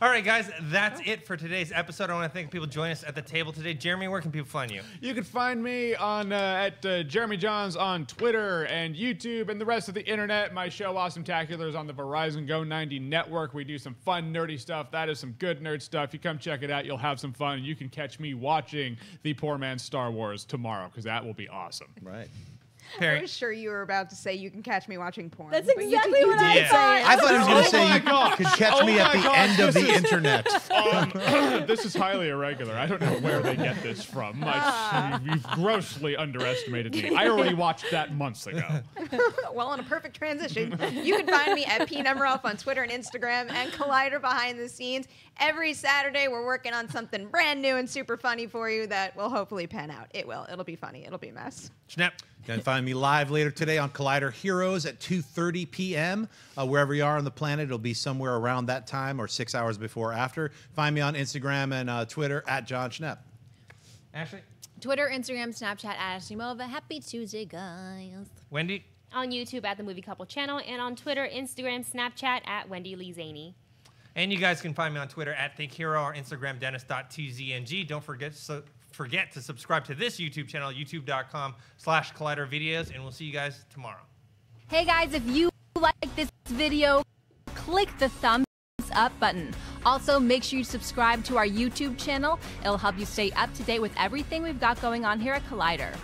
All right, guys, that's it for today's episode. I want to thank people joining us at the table today. Jeremy, where can people find you? You can find me on at Jeremy Jahns on Twitter and YouTube and the rest of the internet. My show, Awesome-tacular, is on the Verizon Go 90 network. We do some fun, nerdy stuff. That is some good nerd stuff. You come check it out. You'll have some fun. You can catch me watching The Poor Man's Star Wars tomorrow, because that will be awesome. Right. Parent. I was sure you were about to say you can catch me watching porn. That's exactly what I thought. I thought he was going to say you could catch me at the end of the internet. This is highly irregular. I don't know where they get this from. You've grossly underestimated me. I already watched that months ago. Well, in a perfect transition, you can find me at PNumRalph on Twitter and Instagram, and Collider Behind the Scenes. Every Saturday, we're working on something brand new and super funny for you that will hopefully pan out. It will. It'll be funny. It'll be a mess. Snap. You can find me live later today on Collider Heroes at 2:30 p.m. Wherever you are on the planet, it'll be somewhere around that time or 6 hours before or after. Find me on Instagram and Twitter at John Schnepp. Ashley? Twitter, Instagram, Snapchat at Ashley Mova. Happy Tuesday, guys. Wendy? On YouTube at The Movie Couple Channel, and on Twitter, Instagram, Snapchat at Wendy Lee Zaney. And you guys can find me on Twitter at ThinkHero or Instagram, Dennis.tzng. Don't forget to subscribe to this YouTube channel, youtube.com/collidervideos, and we'll see you guys tomorrow. Hey guys, if you like this video, click the thumbs up button. Also, make sure you subscribe to our YouTube channel. It'll help you stay up to date with everything we've got going on here at Collider.